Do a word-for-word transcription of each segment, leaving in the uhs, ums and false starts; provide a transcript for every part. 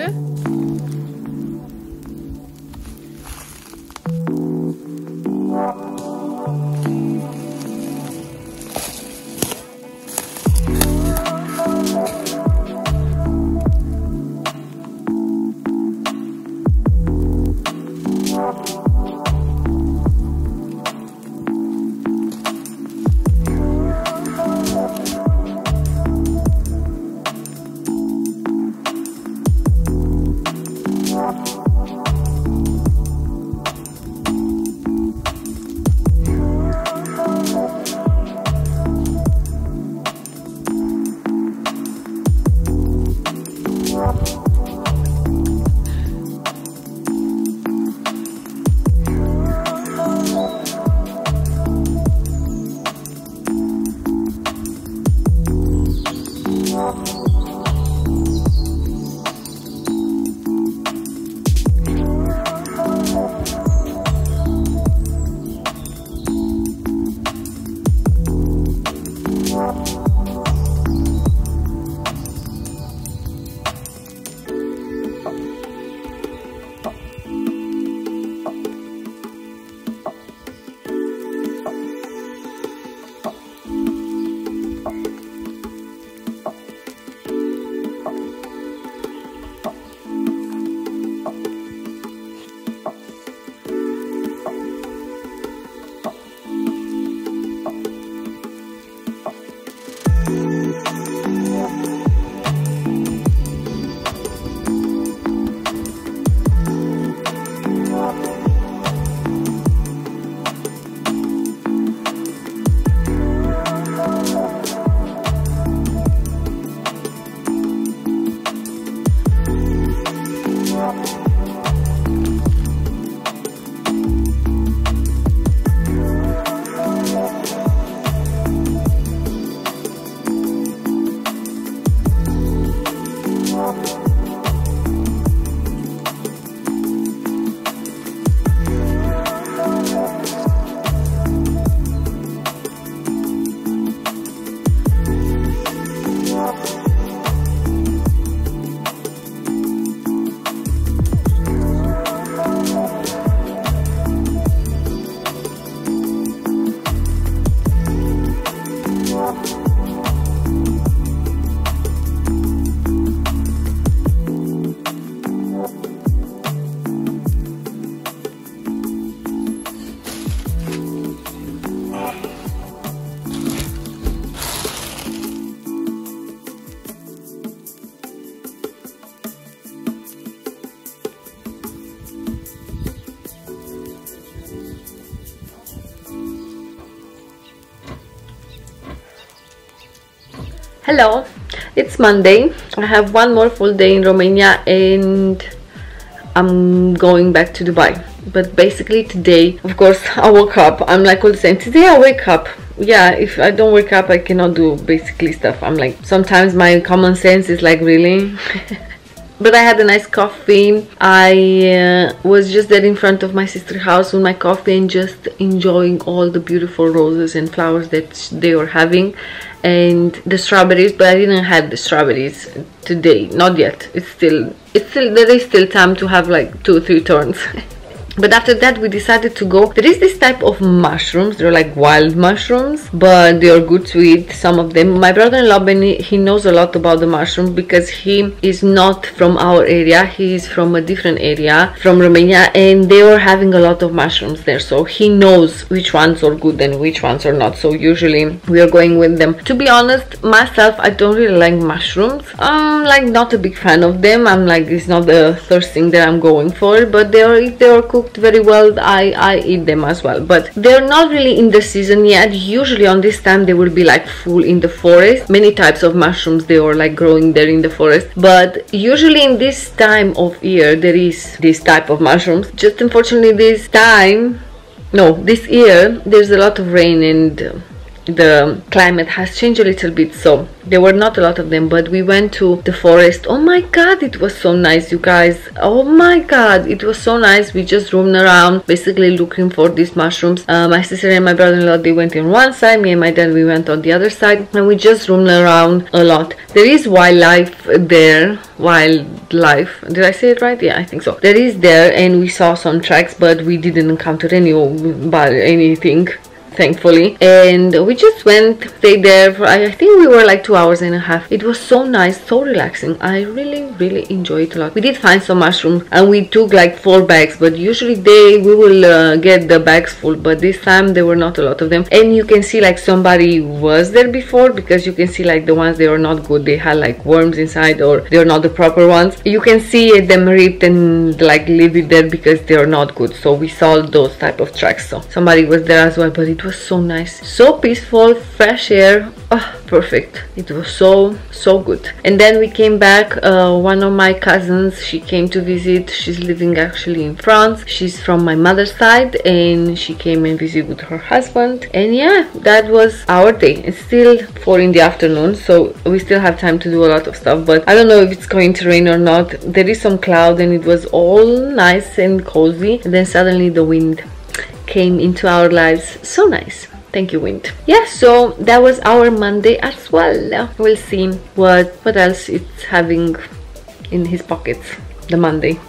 Leute. Hello, it's Monday. I have one more full day in Romania and I'm going back to Dubai. But basically today, of course, I woke up. I'm like all the same. Today I wake up. Yeah, if I don't wake up, I cannot do basically stuff. I'm like, sometimes my common sense is like, really? But I had a nice coffee. I uh, was just there in front of my sister's house with my coffee and just enjoying all the beautiful roses and flowers that they were having. And the strawberries, but I didn't have the strawberries today, not yet. It's still, it's still, there is still time to have like two or three turns. But after that we decided to go. There is this type of mushrooms, they're like wild mushrooms, but they are good to eat, some of them. My brother-in-law Benny, he knows a lot about the mushroom because he is not from our area, he is from a different area, from Romania, and they were having a lot of mushrooms there, so he knows which ones are good and which ones are not, so usually we are going with them. To be honest, myself, I don't really like mushrooms. I'm like not a big fan of them. I'm like, it's not the first thing that I'm going for, but they are, if they are cooked very well, I, I eat them as well, but they're not really in the season yet. Usually on this time they will be like full in the forest. Many types of mushrooms they are like growing there in the forest, but usually in this time of year there is this type of mushrooms. Just unfortunately this time, no, this year there's a lot of rain and the climate has changed a little bit, so there were not a lot of them. But we went to the forest. Oh my god, it was so nice, you guys. Oh my god, it was so nice. We just roamed around basically looking for these mushrooms. Uh, my sister and my brother-in-law, they went in one side, me and my dad, we went on the other side, and we just roamed around a lot. There is wildlife there. Wildlife, did I say it right? Yeah, I think so. There is there, and we saw some tracks, but we didn't encounter any but anything, thankfully. And we just went, stayed there for, I think we were like two hours and a half. It was so nice, so relaxing. I really really enjoyed it a lot. We did find some mushrooms, and we took like four bags, but usually they we will uh, get the bags full, but this time there were not a lot of them. And you can see like somebody was there before, because you can see like the ones they were not good, they had like worms inside, or they are not the proper ones. You can see them ripped and like leave it there because they are not good. So we saw those type of tracks, so somebody was there as well. But it was so nice, so peaceful, fresh air. Oh, perfect. It was so so good. And then we came back. Uh, one of my cousins, she came to visit. She's living actually in France. She's from my mother's side, and she came and visited with her husband. And yeah, that was our day. It's still four in the afternoon, so we still have time to do a lot of stuff. But I don't know if it's going to rain or not. There is some cloud, and it was all nice and cozy, and then suddenly the wind came into our lives. So nice. Thank you, wind. Yeah, so that was our Monday as well. We'll see what what else it's having in his pockets. The Monday.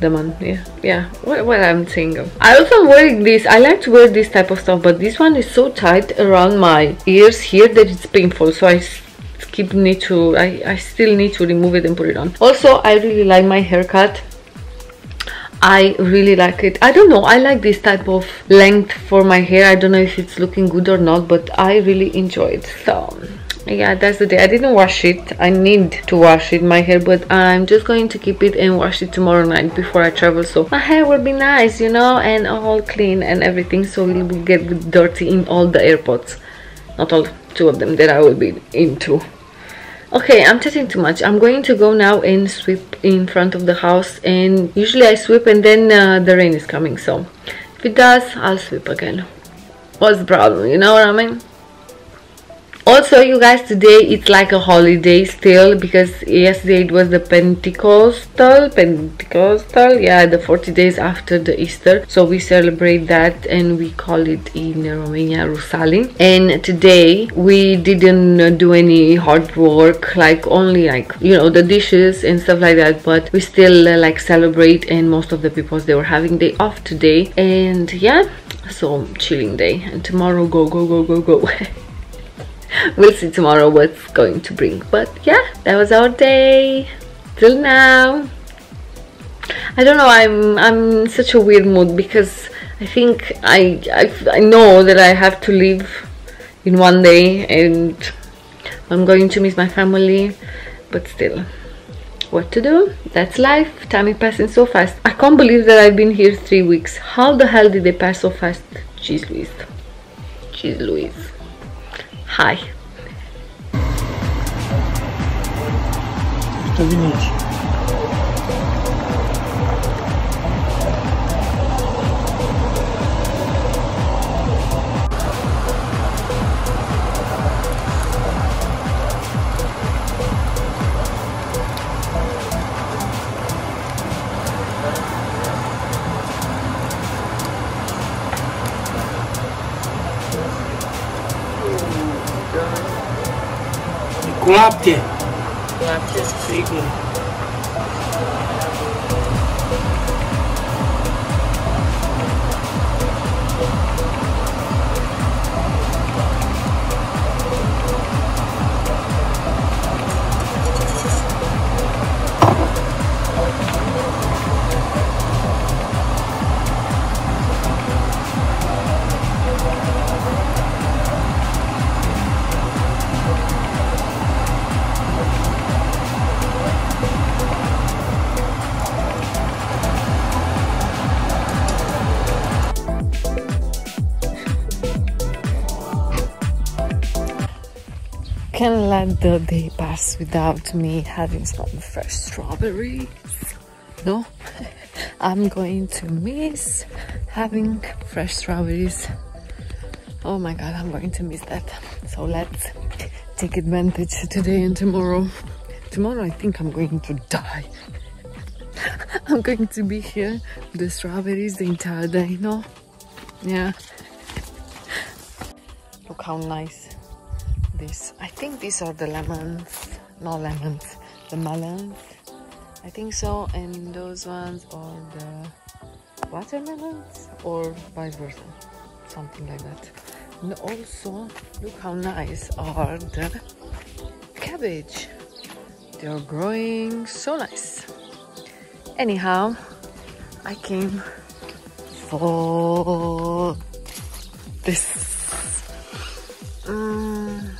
The month, yeah, yeah. What, what I'm saying. I also wearing this. I like to wear this type of stuff, but this one is so tight around my ears here that it's painful. So I keep need to. I I still need to remove it and put it on. Also, I really like my haircut. I really like it. I don't know, I like this type of length for my hair. I don't know if it's looking good or not, but I really enjoy it. So yeah, that's the day. I didn't wash it. I need to wash it, my hair, but I'm just going to keep it and wash it tomorrow night before I travel, so my hair will be nice, you know, and all clean and everything, so it will get dirty in all the airports. Not all two of them that I will be into. Okay, I'm chatting too much. I'm going to go now and sweep in front of the house, and usually I sweep and then uh, the rain is coming, so if it does, I'll sweep again. What's the problem, you know what I mean? Also, you guys, today it's like a holiday still, because yesterday it was the Pentecostal, Pentecostal, yeah, the forty days after the Easter. So we celebrate that, and we call it in Romania Rusalin. And today we didn't do any hard work, like only like, you know, the dishes and stuff like that. But we still uh, like celebrate, and most of the people, they were having day off today. And yeah, so chilling day. And tomorrow, go, go, go, go, go. We'll see tomorrow what's going to bring. But yeah, that was our day till now. I don't know, I'm I'm in such a weird mood, because I think I, I, I know that I have to leave in one day, and I'm going to miss my family, but still, what to do? That's life. Time is passing so fast. I can't believe that I've been here three weeks. How the hell did they pass so fast? Jeez Louise. Jeez Louise. Hai. Uite, vine aici. Cu lapte. Cu lapte? Sigur. Can't let the day pass without me having some fresh strawberries. No, I'm going to miss having fresh strawberries. Oh my god, I'm going to miss that. So let's take advantage today and tomorrow. Tomorrow I think I'm going to die. I'm going to be here with the strawberries the entire day, no? Yeah. Look how nice this. I think these are the lemons. No lemons. The melons. I think so. And those ones are the watermelons or vice versa. Something like that. And also, look how nice are the cabbage. They are growing so nice. Anyhow, I came for this. Mm,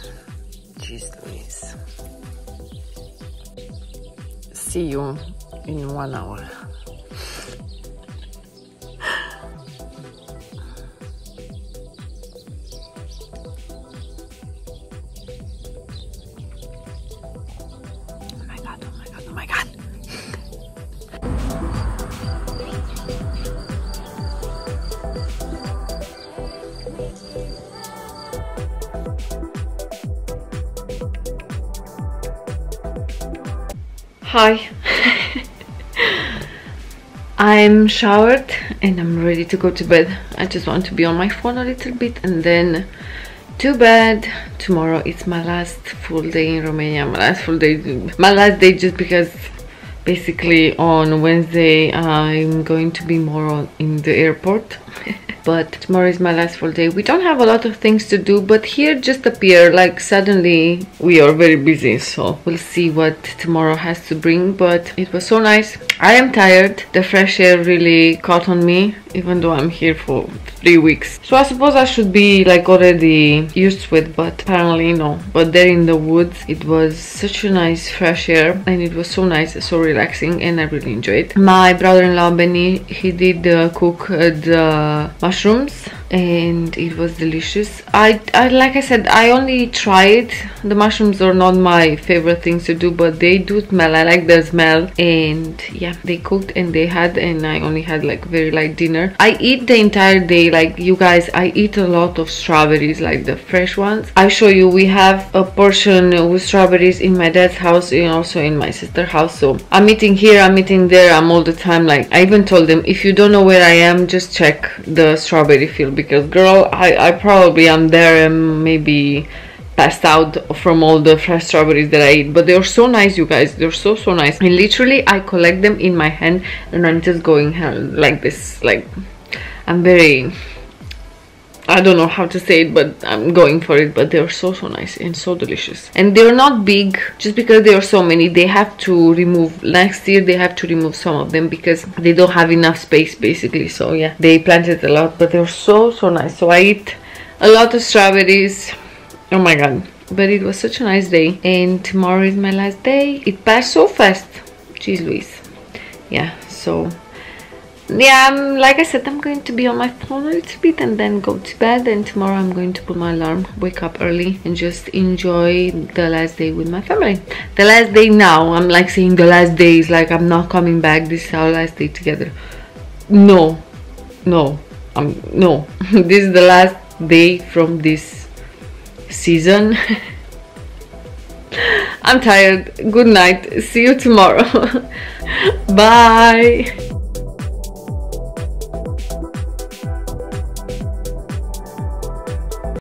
geez Louise. See you in one hour. Hi, I'm showered and I'm ready to go to bed. I just want to be on my phone a little bit and then to bed. Tomorrow it's my last full day in Romania, my last full day, my last day just because basically on Wednesday I'm going to be more on, in the airport. But tomorrow is my last full day. We don't have a lot of things to do, but here just appear like suddenly we are very busy, so we'll see what tomorrow has to bring. But it was so nice. I am tired. The fresh air really caught on me, even though I'm here for three weeks, so I suppose I should be like already used to it, but apparently no. But there in the woods it was such a nice fresh air and it was so nice, so relaxing, and I really enjoyed it. My brother-in-law Benny, he did uh, cook uh, the mushroom mushrooms and it was delicious. I, I like I said, I only tried the mushrooms. Are not my favorite things to do, but they do smell. I like the smell. And yeah, they cooked and they had, and I only had like very light dinner. I eat the entire day, like you guys, I eat a lot of strawberries, like the fresh ones. I show you, we have a portion with strawberries in my dad's house and also in my sister's house. So I'm eating here, I'm eating there, I'm all the time. Like I even told them, if you don't know where I am, just check the strawberry field, because girl, I, I probably am there and maybe passed out from all the fresh strawberries that I eat. But they're so nice, you guys, they're so so nice. And literally I collect them in my hand and I'm just going like this, like I'm very, I don't know how to say it, but I'm going for it. But they're so so nice and so delicious, and they're not big just because there are so many. They have to remove next year, they have to remove some of them because they don't have enough space basically. So yeah, they planted a lot, but they're so so nice. So I eat a lot of strawberries. Oh my god, but it was such a nice day. And tomorrow is my last day. It passed so fast, jeez Louise. Yeah, so yeah, I'm, like I said, I'm going to be on my phone a little bit and then go to bed. And tomorrow I'm going to put my alarm, wake up early and just enjoy the last day with my family. The last day now, I'm like saying the last day is like I'm not coming back, this is our last day together. No, no, I'm, no. This is the last day from this season. I'm tired. Good night. See you tomorrow. Bye.